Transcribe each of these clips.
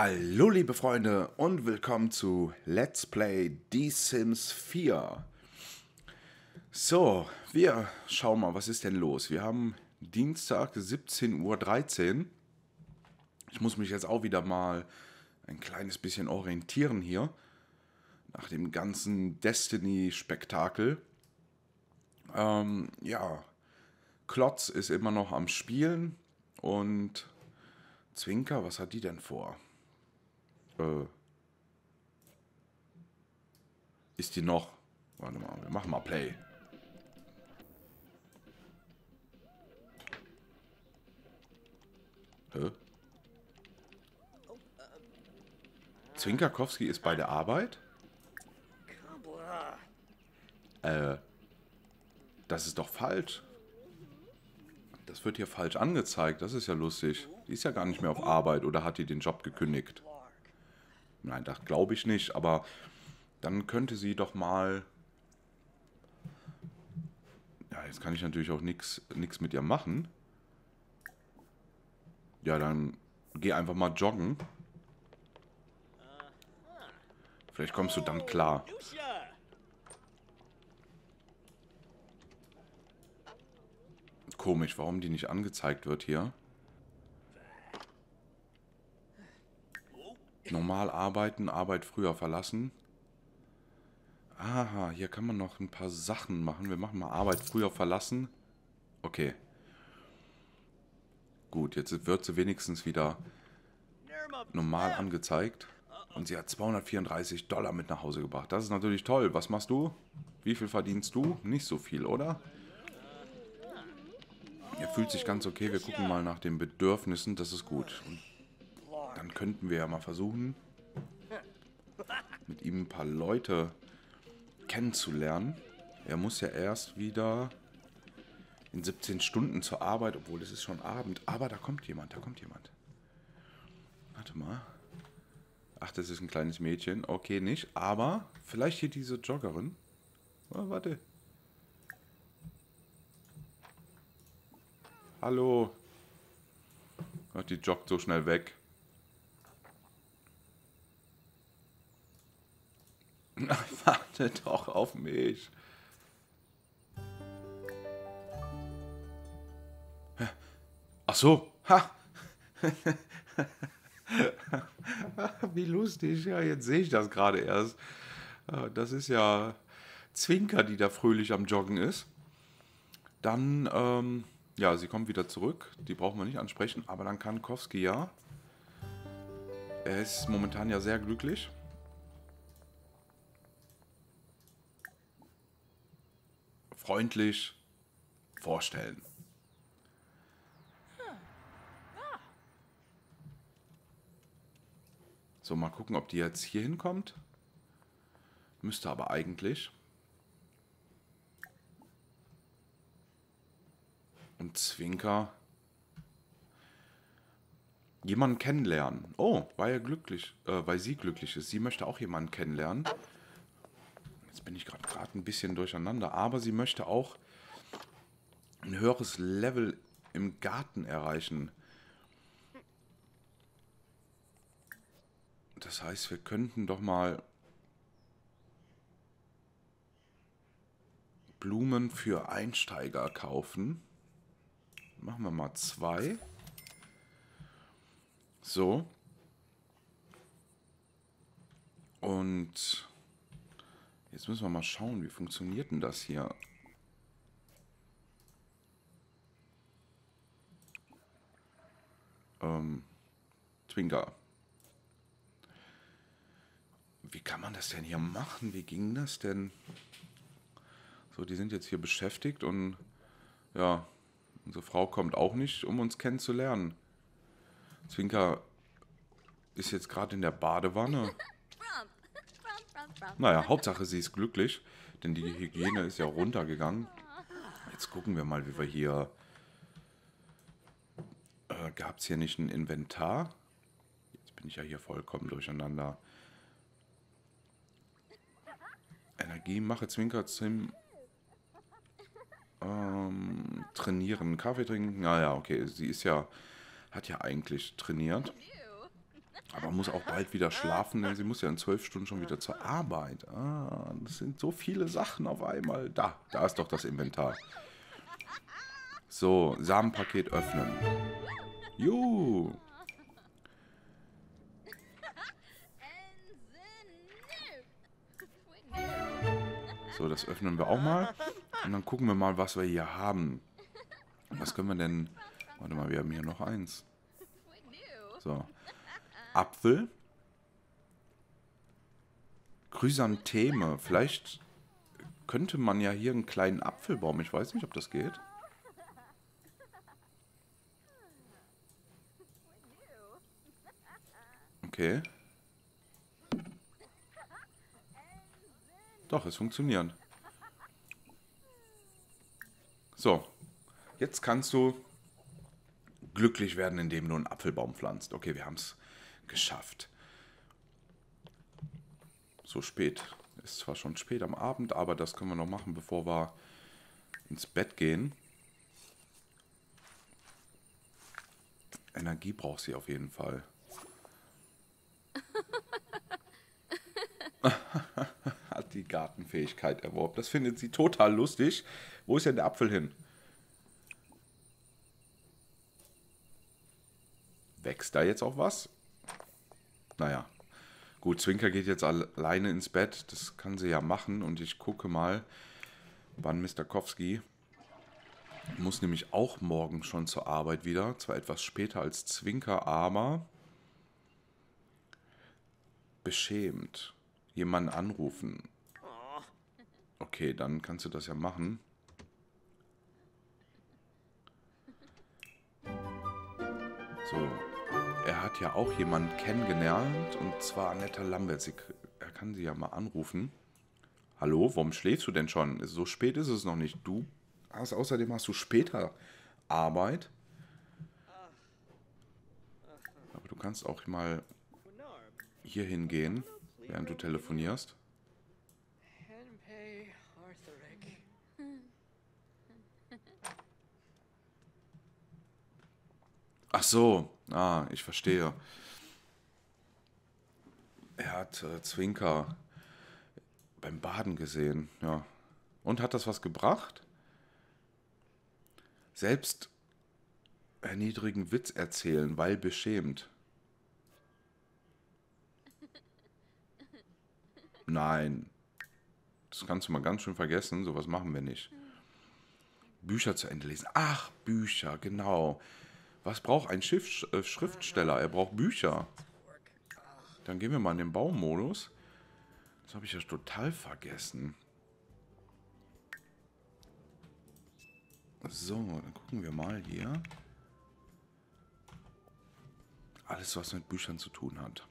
Hallo liebe Freunde und willkommen zu Let's Play The Sims 4. So, wir schauen mal, was ist denn los? Wir haben Dienstag 17:13 Uhr. Ich muss mich jetzt auch wieder mal ein kleines bisschen orientieren hier. Nach dem ganzen Destiny-Spektakel. Ja, Klotz ist immer noch am Spielen und Zwinker, was hat die denn vor? Ist die noch? Warte mal, wir machen mal Play. Hä? Zwinkerkowski ist bei der Arbeit? Das ist doch falsch. Das wird hier falsch angezeigt. Das ist ja lustig. Die ist ja gar nicht mehr auf Arbeit oder hat die den Job gekündigt? Nein, das glaube ich nicht. Aber dann könnte sie doch mal... Ja, jetzt kann ich natürlich auch nichts mit ihr machen. Ja, dann geh einfach mal joggen. Vielleicht kommst du dann klar. Komisch, warum die nicht angezeigt wird hier. Normal arbeiten, Arbeit früher verlassen. Aha, hier kann man noch ein paar Sachen machen. Wir machen mal Arbeit früher verlassen. Okay. Gut, jetzt wird sie wenigstens wieder normal angezeigt. Und sie hat $234 mit nach Hause gebracht. Das ist natürlich toll. Was machst du? Wie viel verdienst du? Nicht so viel, oder? Er fühlt sich ganz okay. Wir gucken mal nach den Bedürfnissen. Das ist gut. Und dann könnten wir ja mal versuchen, mit ihm ein paar Leute kennenzulernen. Er muss ja erst wieder in 17 Stunden zur Arbeit, obwohl es ist schon Abend. Aber da kommt jemand, da kommt jemand. Warte mal. Ach, das ist ein kleines Mädchen. Okay, nicht. Aber vielleicht hier diese Joggerin. Oh, warte. Hallo. Ach, die joggt so schnell weg. Warte doch auf mich. Ach so. Ha. Wie lustig. Ja, jetzt sehe ich das gerade erst. Das ist ja Zwinker, die da fröhlich am Joggen ist. Dann, ja, sie kommt wieder zurück. Die brauchen wir nicht ansprechen. Aber dann kann Kowski ja. Er ist momentan ja sehr glücklich. Freundlich vorstellen. So, mal gucken, ob die jetzt hier hinkommt. Müsste aber eigentlich. Und Zwinker. Jemanden kennenlernen. Oh, weil er glücklich, weil sie glücklich ist. Sie möchte auch jemanden kennenlernen. Jetzt bin ich gerade ein bisschen durcheinander. Aber sie möchte auch ein höheres Level im Garten erreichen. Das heißt, wir könnten doch mal Blumen für Einsteiger kaufen. Machen wir mal 2. So. Und jetzt müssen wir mal schauen, wie funktioniert denn das hier? Zwinker. Wie kann man das denn hier machen? Wie ging das denn? So, die sind jetzt hier beschäftigt und ja... Unsere Frau kommt auch nicht, um uns kennenzulernen. Zwinker ist jetzt gerade in der Badewanne. Naja, Hauptsache sie ist glücklich, denn die Hygiene ist ja runtergegangen. Jetzt gucken wir mal, wie wir hier... Gab es hier nicht ein Inventar? Jetzt bin ich ja hier vollkommen durcheinander. Energie, mache Zwinker zum... trainieren, Kaffee trinken. Naja, okay, sie ist ja, hat ja eigentlich trainiert. Aber muss auch bald wieder schlafen, denn sie muss ja in 12 Stunden schon wieder zur Arbeit. Ah, das sind so viele Sachen auf einmal. Da ist doch das Inventar. So, Samenpaket öffnen. Juhu. So, das öffnen wir auch mal. Und dann gucken wir mal, was wir hier haben. Was können wir denn... Warte mal, wir haben hier noch eins. So. Apfel. Chrysantheme. Vielleicht könnte man ja hier einen kleinen Apfelbaum. Ich weiß nicht, ob das geht. Okay. Doch, es funktioniert. So. Jetzt kannst du glücklich werden, indem du einen Apfelbaum pflanzt. Okay, wir haben es geschafft. So spät. Ist zwar schon spät am Abend, aber das können wir noch machen, bevor wir ins Bett gehen. Energie braucht sie auf jeden Fall. Hat die Gartenfähigkeit erworben. Das findet sie total lustig. Wo ist denn der Apfel hin? Wächst da jetzt auch was? Naja. Gut, Zwinker geht jetzt alleine ins Bett. Das kann sie ja machen. Und ich gucke mal, wann Mr. Kowski muss nämlich auch morgen schon zur Arbeit wieder. Zwar etwas später als Zwinker, aber beschämt. Jemanden anrufen. Okay, dann kannst du das ja machen. So. Er hat ja auch jemanden kennengelernt, und zwar Annette Lambert. Er kann sie ja mal anrufen. Hallo, warum schläfst du denn schon? So spät ist es noch nicht. Außerdem hast du später Arbeit. Aber du kannst auch mal hier hingehen, während du telefonierst. Ach so, ich verstehe. Er hat Zwinker beim Baden gesehen, ja. Und hat das was gebracht? Selbst erniedrigen Witz erzählen, weil beschämt. Nein. Das kannst du mal ganz schön vergessen, sowas machen wir nicht. Bücher zu Ende lesen. Ach, Bücher, genau. Was braucht ein Schriftsteller? Er braucht Bücher. Dann gehen wir mal in den Baumodus. Das habe ich ja total vergessen. So, dann gucken wir mal hier. Alles, was mit Büchern zu tun hat.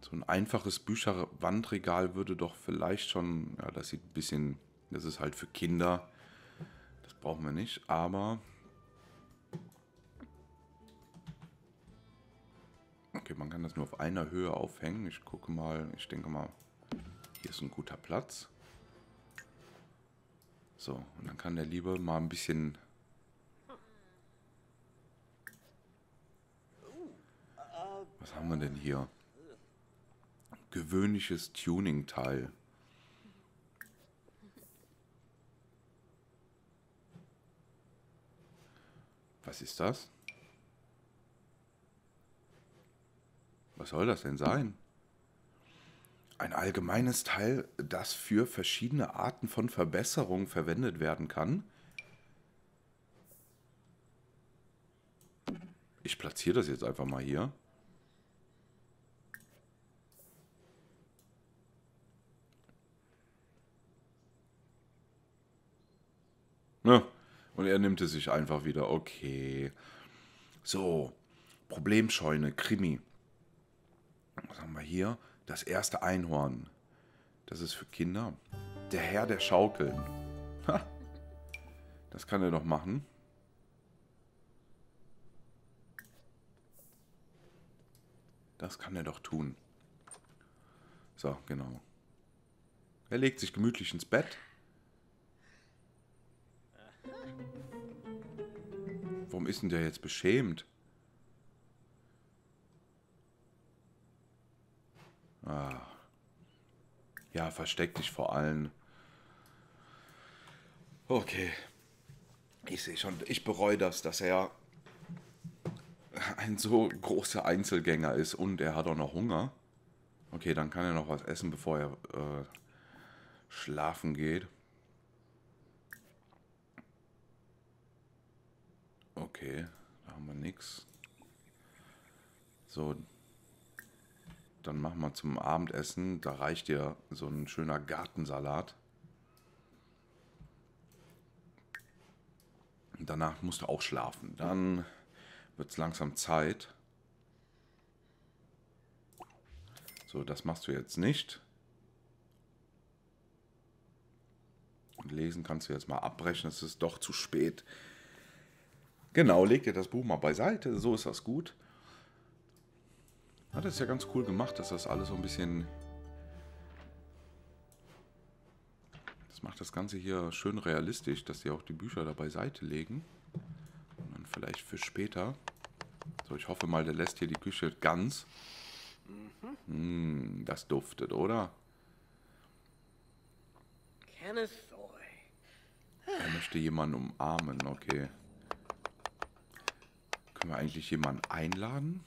So ein einfaches Bücherwandregal würde doch vielleicht schon... Ja, das sieht ein bisschen... Das ist halt für Kinder. Das brauchen wir nicht, aber... Okay, man kann das nur auf einer Höhe aufhängen. Ich gucke mal, ich denke mal, hier ist ein guter Platz. So, und dann kann der Liebe mal ein bisschen... Was haben wir denn hier? Gewöhnliches Tuning-Teil. Was ist das? Was soll das denn sein? Ein allgemeines Teil, das für verschiedene Arten von Verbesserungen verwendet werden kann. Ich platziere das jetzt einfach mal hier. Ja, und er nimmt es sich einfach wieder. Okay. So, Problemscheune, Krimi. Was haben wir hier? Das erste Einhorn. Das ist für Kinder. Der Herr der Schaukeln. Ha! Das kann er doch machen. Das kann er doch tun. So, genau. Er legt sich gemütlich ins Bett. Warum ist denn der jetzt beschämt? Ah. Ja, versteck dich vor allen. Okay. Ich sehe schon, ich bereue das, dass er ein so großer Einzelgänger ist und er hat auch noch Hunger. Okay, dann kann er noch was essen, bevor er schlafen geht. Okay, da haben wir nichts. So, dann machen wir zum Abendessen. Da reicht dir so ein schöner Gartensalat. Danach musst du auch schlafen. Dann wird es langsam Zeit. So, das machst du jetzt nicht. Und lesen kannst du jetzt mal abbrechen. Es ist doch zu spät. Genau, leg dir das Buch mal beiseite. So ist das gut. Ja, das ist ja ganz cool gemacht, dass das alles so ein bisschen... Das macht das Ganze hier schön realistisch, dass die auch die Bücher da beiseite legen. Und dann vielleicht für später. So, ich hoffe mal, der lässt hier die Küche ganz. Mhm. Mm, das duftet, oder? Er möchte jemanden umarmen, okay. Können wir eigentlich jemanden einladen?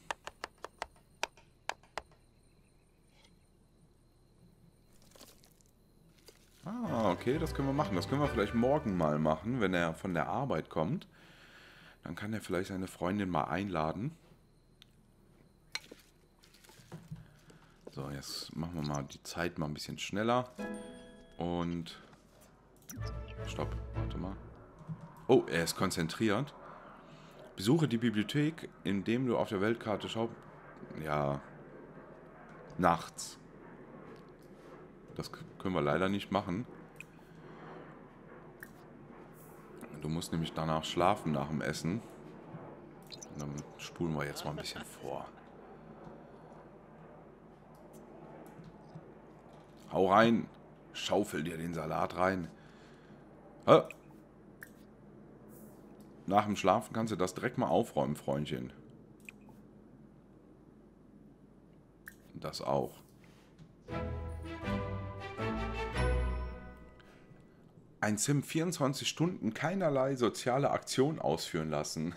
Ah, okay, das können wir machen. Das können wir vielleicht morgen mal machen, wenn er von der Arbeit kommt. Dann kann er vielleicht seine Freundin mal einladen. So, jetzt machen wir mal die Zeit mal ein bisschen schneller. Und... Stopp, warte mal. Oh, er ist konzentriert. Besuche die Bibliothek, indem du auf der Weltkarte schaust. Ja, nachts. Das können wir leider nicht machen. Du musst nämlich danach schlafen, nach dem Essen. Und dann spulen wir jetzt mal ein bisschen vor. Hau rein. Schaufel dir den Salat rein. Hä? Nach dem Schlafen kannst du das direkt mal aufräumen, Freundchen. Das auch. Ein Sim 24 Stunden keinerlei soziale Aktion ausführen lassen.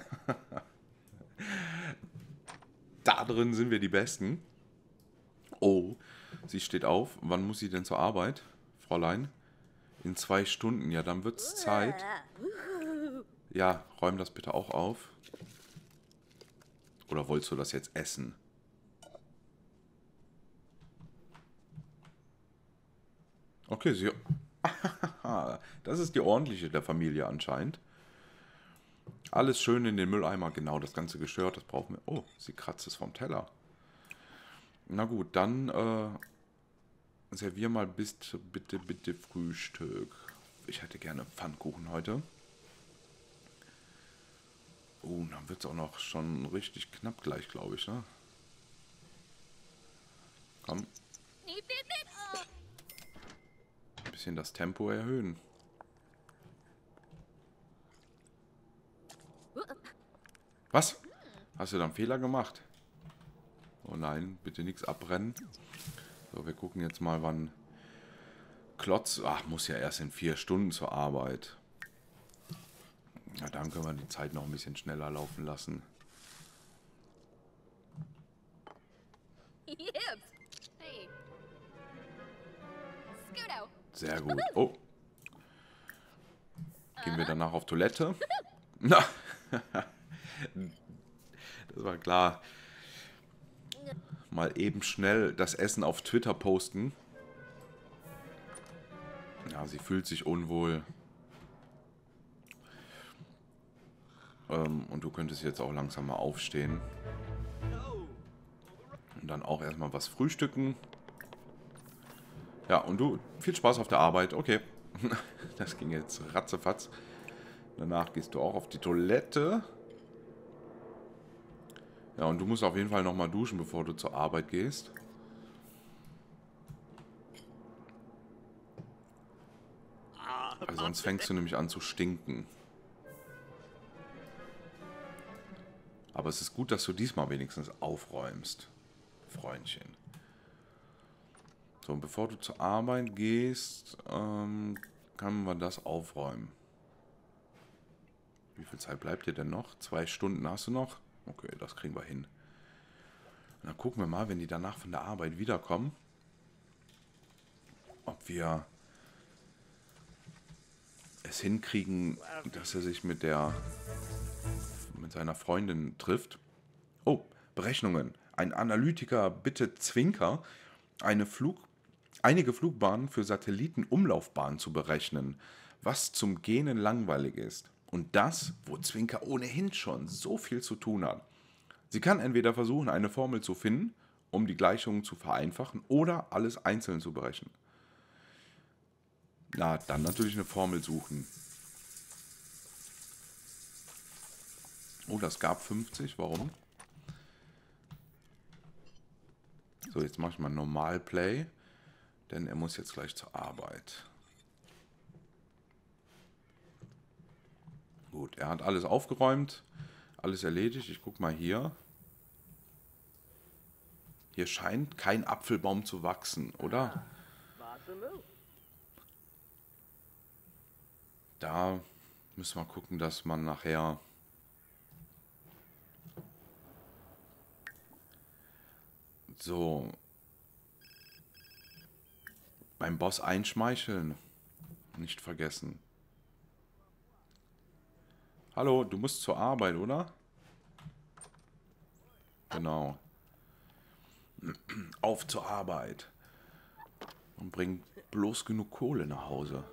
Da drin sind wir die Besten. Oh, sie steht auf. Wann muss sie denn zur Arbeit, Fräulein? In 2 Stunden. Ja, dann wird's Zeit. Ja, räum das bitte auch auf. Oder wolltest du das jetzt essen? Okay, sie... Das ist die ordentliche der Familie anscheinend. Alles schön in den Mülleimer. Genau, das ganze gestört. Das brauchen wir. Oh, sie kratzt es vom Teller. Na gut, dann servier mal bitte Frühstück. Ich hätte gerne Pfannkuchen heute. Oh, dann wird es auch noch schon richtig knapp gleich, glaube ich, ne? Komm. Bisschen das Tempo erhöhen. Was? Hast du da einen Fehler gemacht? Oh nein, bitte nichts abbrennen. So, wir gucken jetzt mal, wann Klotz... Ach, muss ja erst in 4 Stunden zur Arbeit. Na, dann können wir die Zeit noch ein bisschen schneller laufen lassen. Sehr gut. Oh. Gehen wir danach auf Toilette? Na. Das war klar. Mal eben schnell das Essen auf Twitter posten. Ja, sie fühlt sich unwohl. Und du könntest jetzt auch langsam mal aufstehen. Und dann auch erstmal was frühstücken. Ja, und du, viel Spaß auf der Arbeit. Okay, das ging jetzt ratzefatz. Danach gehst du auch auf die Toilette. Ja, und du musst auf jeden Fall nochmal duschen, bevor du zur Arbeit gehst. Weil sonst fängst du nämlich an zu stinken. Aber es ist gut, dass du diesmal wenigstens aufräumst, Freundchen. So, und bevor du zur Arbeit gehst, kann man das aufräumen. Wie viel Zeit bleibt dir denn noch? 2 Stunden hast du noch? Okay, das kriegen wir hin. Und dann gucken wir mal, wenn die danach von der Arbeit wiederkommen, ob wir es hinkriegen, dass er sich mit seiner Freundin trifft. Oh, Berechnungen. Ein Analytiker bittet Zwinker, einige Flugbahnen für Satellitenumlaufbahnen zu berechnen, was zum Gähnen langweilig ist. Und das, wo Zwinker ohnehin schon so viel zu tun hat. Sie kann entweder versuchen, eine Formel zu finden, um die Gleichungen zu vereinfachen, oder alles einzeln zu berechnen. Na, dann natürlich eine Formel suchen. Oh, das gab 50. Warum? So, jetzt mache ich mal normal Play, denn er muss jetzt gleich zur Arbeit. Gut, er hat alles aufgeräumt, alles erledigt. Ich gucke mal hier. Hier scheint kein Apfelbaum zu wachsen, oder? Da müssen wir gucken, dass man nachher so beim Boss einschmeicheln. Nicht vergessen. Hallo, du musst zur Arbeit, oder? Genau. Auf zur Arbeit. Und bring bloß genug Kohle nach Hause.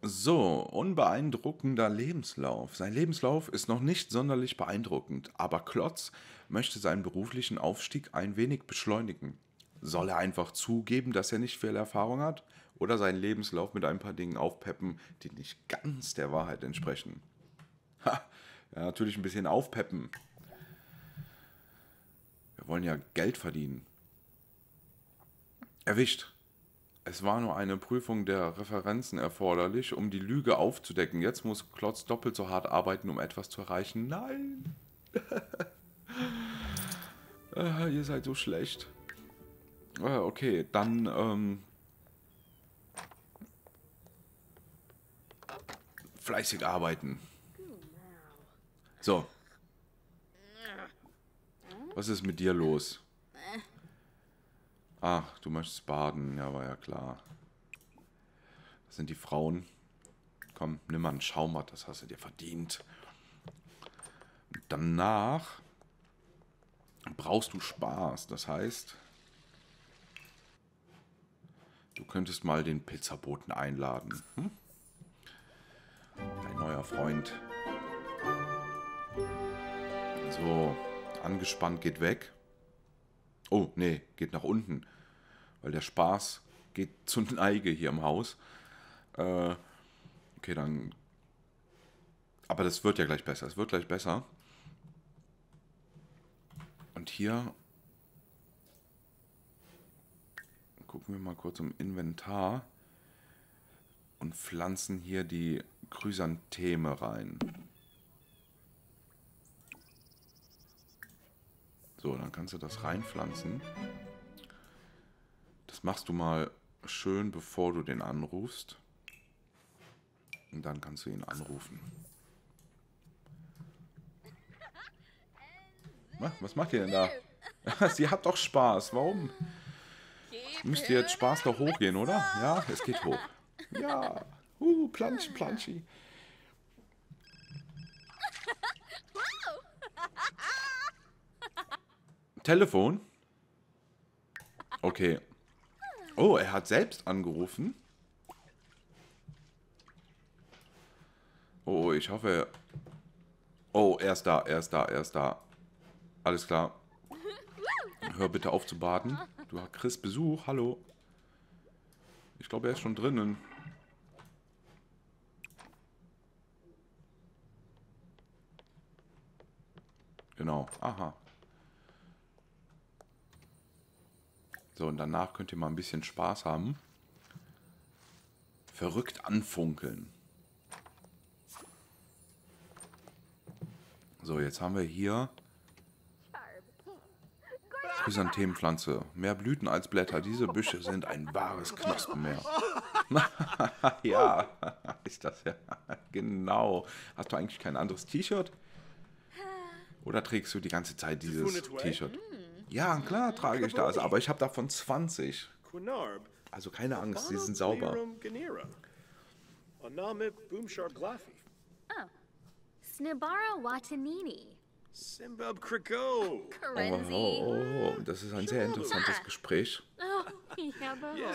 So, unbeeindruckender Lebenslauf. Sein Lebenslauf ist noch nicht sonderlich beeindruckend, aber Klotz möchte seinen beruflichen Aufstieg ein wenig beschleunigen. Soll er einfach zugeben, dass er nicht viel Erfahrung hat, oder seinen Lebenslauf mit ein paar Dingen aufpeppen, die nicht ganz der Wahrheit entsprechen? Ha, ja, natürlich ein bisschen aufpeppen. Wir wollen ja Geld verdienen. Erwischt. Es war nur eine Prüfung der Referenzen erforderlich, um die Lüge aufzudecken. Jetzt muss Klotz doppelt so hart arbeiten, um etwas zu erreichen. Nein! Ihr seid so schlecht. Okay, dann fleißig arbeiten. So. Was ist mit dir los? Ach, du möchtest baden. Ja, war ja klar. Das sind die Frauen. Komm, nimm mal einen Schaumbad, das hast du dir verdient. Und danach brauchst du Spaß. Das heißt, du könntest mal den Pizzaboten einladen. Hm? Dein neuer Freund. So, angespannt geht weg. Oh, nee, geht nach unten. Weil der Spaß geht zur Neige hier im Haus. Okay, dann... Aber das wird ja gleich besser. Es wird gleich besser. Und hier... Gucken wir mal kurz im Inventar. Und pflanzen hier die Chrysantheme rein. So, dann kannst du das reinpflanzen. Das machst du mal schön, bevor du den anrufst. Und dann kannst du ihn anrufen. Was macht ihr denn da? Sie hat doch Spaß. Warum? Müsst ihr jetzt Spaß doch hochgehen, oder? Ja, es geht hoch. Ja. Planschi, planschi. Telefon? Okay. Oh, er hat selbst angerufen. Oh, ich hoffe... Oh, er ist da, er ist da, er ist da. Alles klar. Hör bitte auf zu baden. Du kriegst Besuch, hallo. Ich glaube, er ist schon drinnen. Genau, aha. So, und danach könnt ihr mal ein bisschen Spaß haben. Verrückt anfunkeln. So, jetzt haben wir hier Chrysanthemenpflanze. Mehr Blüten als Blätter. Diese Büsche sind ein wahres Knospenmeer. Ja, ist das ja. Genau. Hast du eigentlich kein anderes T-Shirt? Oder trägst du die ganze Zeit dieses T-Shirt? Ja, klar trage ich das, aber ich habe davon 20. Also keine Angst, die sind sauber. Oh, das ist ein sehr interessantes Gespräch.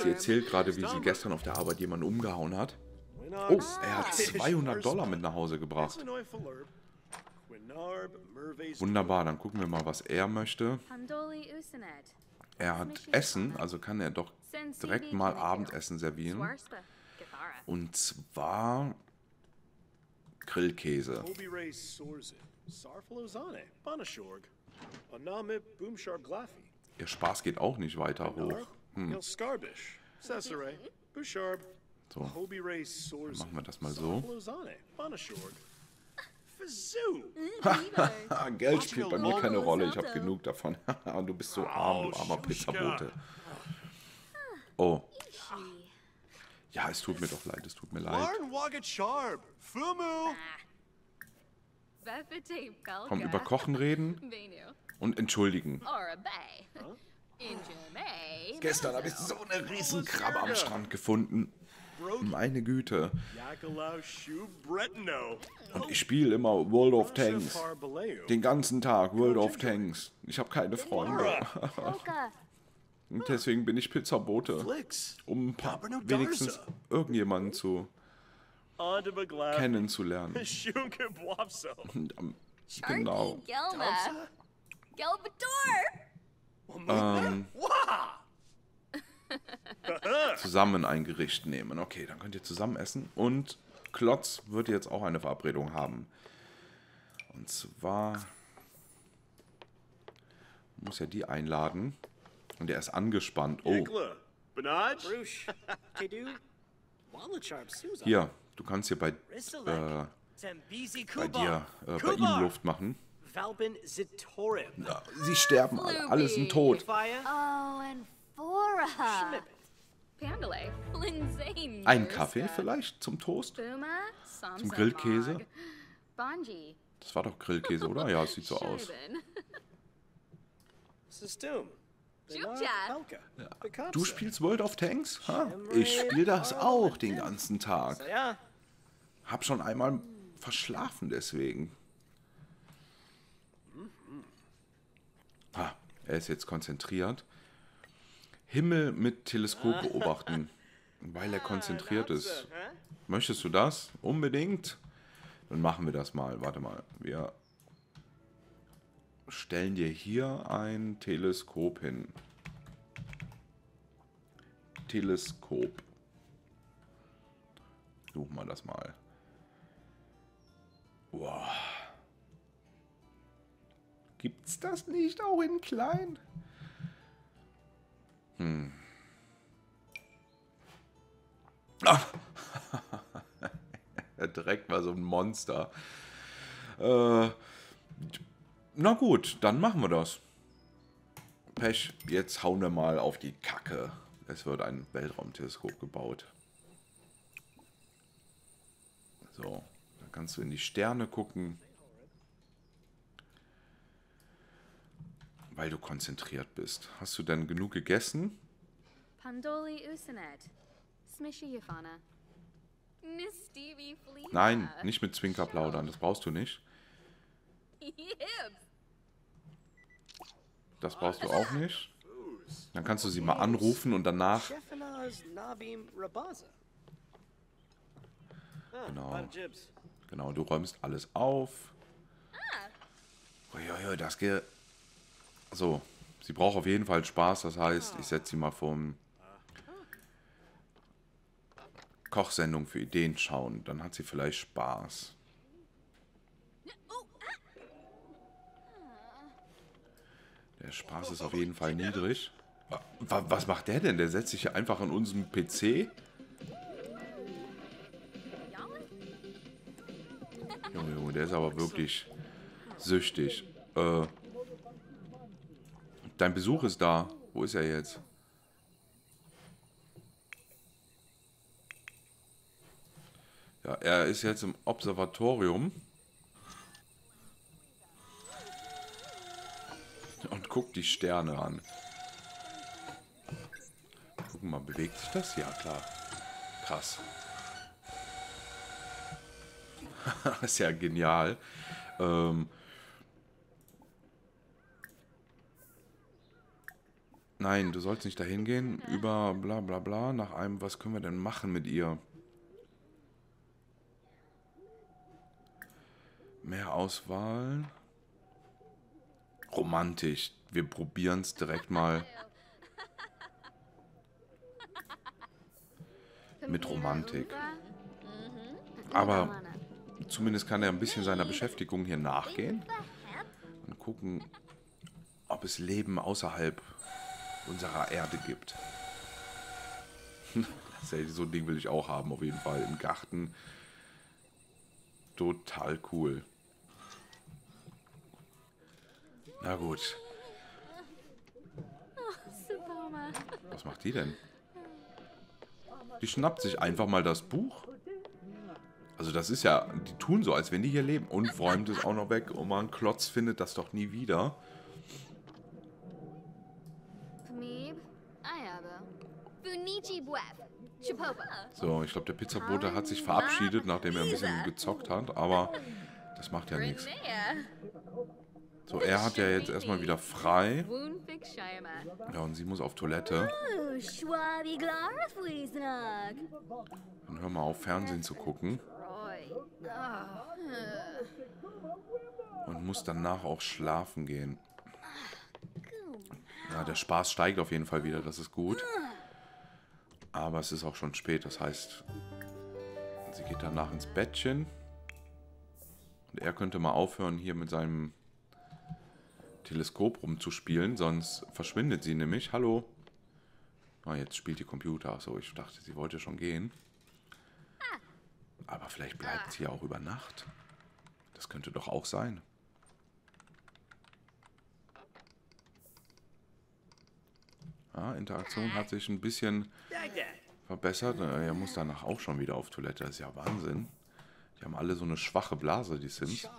Sie erzählt gerade, wie sie gestern auf der Arbeit jemanden umgehauen hat. Oh, er hat $200 mit nach Hause gebracht. Wunderbar, dann gucken wir mal, was er möchte. Er hat Essen, also kann er doch direkt mal Abendessen servieren. Und zwar Grillkäse. Ihr Spaß geht auch nicht weiter hoch. So, dann machen wir das mal so. Geld spielt bei mir keine Rolle, ich habe genug davon. Du bist so arm, du armer Pizzabote. Oh. Ja, es tut mir doch leid, es tut mir leid. Komm, über Kochen reden und entschuldigen. Gestern habe ich so eine Riesenkrabbe am Strand gefunden. Meine Güte. Und ich spiele immer World of Tanks. Den ganzen Tag World of Tanks. Ich habe keine Freunde. Und deswegen bin ich Pizzabote. Um ein paar, wenigstens irgendjemanden zu kennenzulernen. Genau. Zusammen ein Gericht nehmen. Okay, dann könnt ihr zusammen essen. Und Klotz wird jetzt auch eine Verabredung haben. Und zwar muss ja die einladen. Und er ist angespannt. Oh. Hier, du kannst hier bei ihm Luft machen. Sie sterben alle. Alle sind tot. Ein Kaffee vielleicht zum Toast? Zum Grillkäse? Das war doch Grillkäse, oder? Ja, es sieht so aus. Du spielst World of Tanks? Ha? Ich spiele das auch den ganzen Tag. Hab schon einmal verschlafen deswegen. Ha, er ist jetzt konzentriert. Himmel mit Teleskop beobachten, weil er konzentriert ist. Möchtest du das? Unbedingt? Dann machen wir das mal. Warte mal. Wir stellen dir hier ein Teleskop hin. Teleskop. Suchen wir das mal. Wow. Gibt's das nicht auch in klein? Direkt war so ein Monster. Na gut, dann machen wir das. Pech, jetzt hauen wir mal auf die Kacke. Es wird ein Weltraumteleskop gebaut. So, dann kannst du in die Sterne gucken. Weil du konzentriert bist. Hast du denn genug gegessen? Nein, nicht mit Zwinkerplaudern. Das brauchst du nicht. Das brauchst du auch nicht. Dann kannst du sie mal anrufen und danach... Genau. Genau, du räumst alles auf. Uiuiui, das geht... So, sie braucht auf jeden Fall Spaß, das heißt, ich setze sie mal vom Kochsendung für Ideen schauen, dann hat sie vielleicht Spaß. Der Spaß ist auf jeden Fall niedrig. Was macht der denn? Der setzt sich hier einfach an unserem PC. Junge, der ist aber wirklich süchtig. Dein Besuch ist da. Wo ist er jetzt? Ja, er ist jetzt im Observatorium. Und guckt die Sterne an. Guck mal, bewegt sich das? Ja, klar. Krass. Ist ja genial. Nein, du sollst nicht dahin gehen. Über bla bla bla. Nach einem, was können wir denn machen mit ihr? Mehr Auswahl. Romantisch. Wir probieren es direkt mal. Mit Romantik. Aber zumindest kann er ein bisschen seiner Beschäftigung hier nachgehen. Und gucken, ob es Leben außerhalb unserer Erde gibt. So ein Ding will ich auch haben, auf jeden Fall. Im Garten. Total cool. Na gut. Was macht die denn? Die schnappt sich einfach mal das Buch. Also das ist ja... Die tun so, als wenn die hier leben. Und räumt es auch noch weg. Und man Klotz findet das doch nie wieder. So, ich glaube, der Pizzabote hat sich verabschiedet, nachdem er ein bisschen gezockt hat. Aber das macht ja nichts. So, er hat ja jetzt erstmal wieder frei. Ja, und sie muss auf Toilette. Dann hör mal auf, Fernsehen zu gucken. Und muss danach auch schlafen gehen. Ja, der Spaß steigt auf jeden Fall wieder, das ist gut. Aber es ist auch schon spät, das heißt, sie geht danach ins Bettchen. Und er könnte mal aufhören, hier mit seinem Teleskop rumzuspielen, sonst verschwindet sie nämlich. Hallo. Ah, jetzt spielt die Computer. Achso, ich dachte, sie wollte schon gehen. Aber vielleicht bleibt sie ja auch über Nacht. Das könnte doch auch sein. Ja, Interaktion hat sich ein bisschen verbessert. Er muss danach auch schon wieder auf Toilette. Das ist ja Wahnsinn. Die haben alle so eine schwache Blase, die Sims.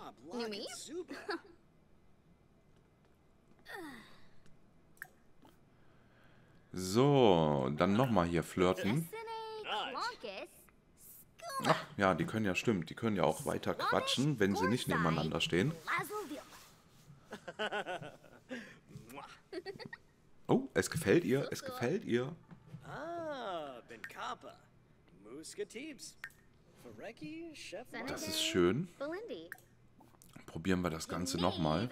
So, dann nochmal hier flirten. Ach, ja, die können ja, stimmt, die können ja auch weiter quatschen, wenn sie nicht nebeneinander stehen. Oh, es gefällt ihr, es gefällt ihr. Das ist schön. Probieren wir das Ganze nochmal.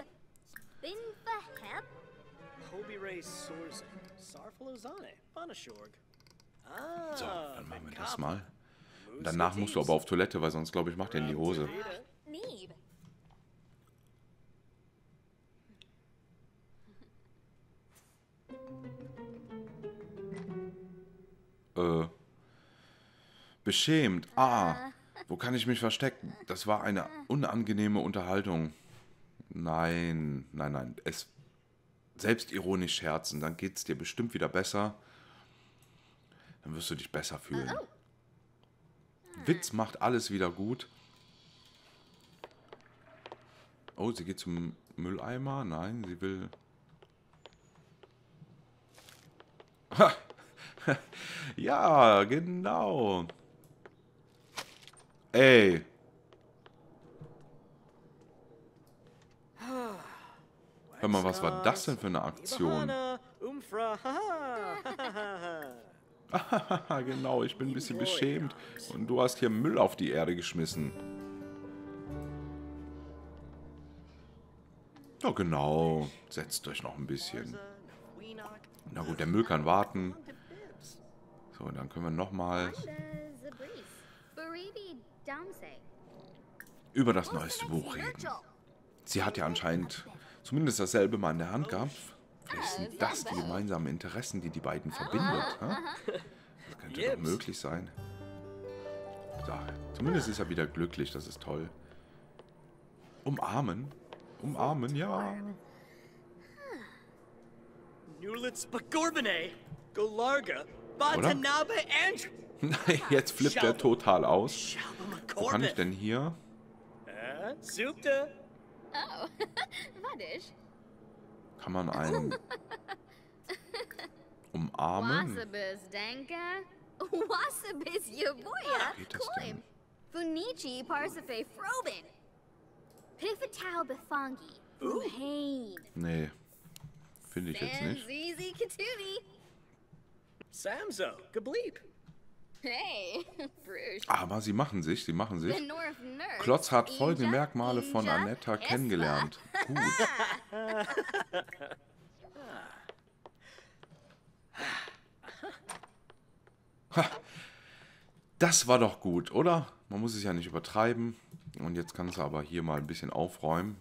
So, dann machen wir das mal. Und danach musst du aber auf Toilette, weil sonst, glaube ich, macht er in die Hose. Beschämt. Ah, wo kann ich mich verstecken? Das war eine unangenehme Unterhaltung. Nein, nein, nein. Es selbstironisch scherzen, dann geht es dir bestimmt wieder besser. Dann wirst du dich besser fühlen. Witz macht alles wieder gut. Oh, sie geht zum Mülleimer. Nein, sie will... Ha! Ja, genau. Ey. Hör mal, was war das denn für eine Aktion? Genau, ich bin ein bisschen beschämt. Und du hast hier Müll auf die Erde geschmissen. Ja, genau. Setzt euch noch ein bisschen. Na gut, der Müll kann warten. So, dann können wir nochmal über das neueste Buch reden. Sie hat ja anscheinend... Zumindest dasselbe mal in der Hand gehabt. Vielleicht sind das die gemeinsamen Interessen, die die beiden verbindet. Hä? Das könnte doch möglich sein. So, zumindest ist er wieder glücklich, das ist toll. Umarmen? Umarmen, ja. Oder? Nein, jetzt flippt er total aus. Wo kann ich denn hier? Kann man einen umarmen? Geht das denn? Nee, finde ich jetzt nicht. Aber sie machen sich. Klotz hat folgende Merkmale von Annette kennengelernt. Gut. Ha, das war doch gut, oder? Man muss es ja nicht übertreiben. Und jetzt kannst du aber hier mal ein bisschen aufräumen.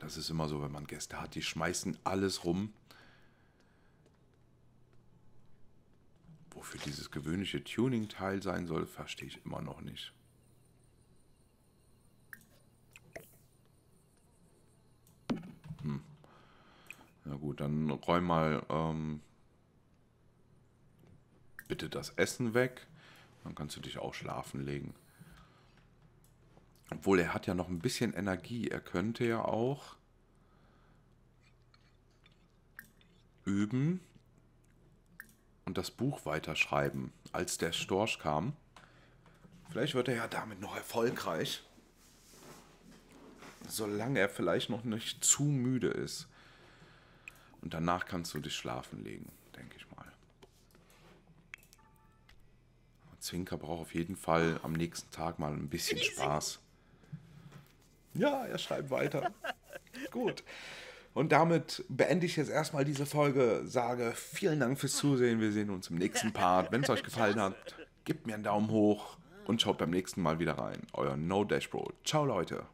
Das ist immer so, wenn man Gäste hat, die schmeißen alles rum. Wofür dieses gewöhnliche Tuning-Teil sein soll, verstehe ich immer noch nicht. Na gut, dann räum mal bitte das Essen weg. Dann kannst du dich auch schlafen legen. Obwohl, er hat ja noch ein bisschen Energie. Er könnte ja auch üben und das Buch weiterschreiben, als der Storch kam. Vielleicht wird er ja damit noch erfolgreich. Solange er vielleicht noch nicht zu müde ist. Und danach kannst du dich schlafen legen, denke ich mal. Zwinker braucht auf jeden Fall am nächsten Tag mal ein bisschen Spaß. Ja, er schreibt weiter. Gut. Und damit beende ich jetzt erstmal diese Folge. Sage vielen Dank fürs Zusehen. Wir sehen uns im nächsten Part. Wenn es euch gefallen hat, gebt mir einen Daumen hoch und schaut beim nächsten Mal wieder rein. Euer NoDeschPro. Ciao, Leute.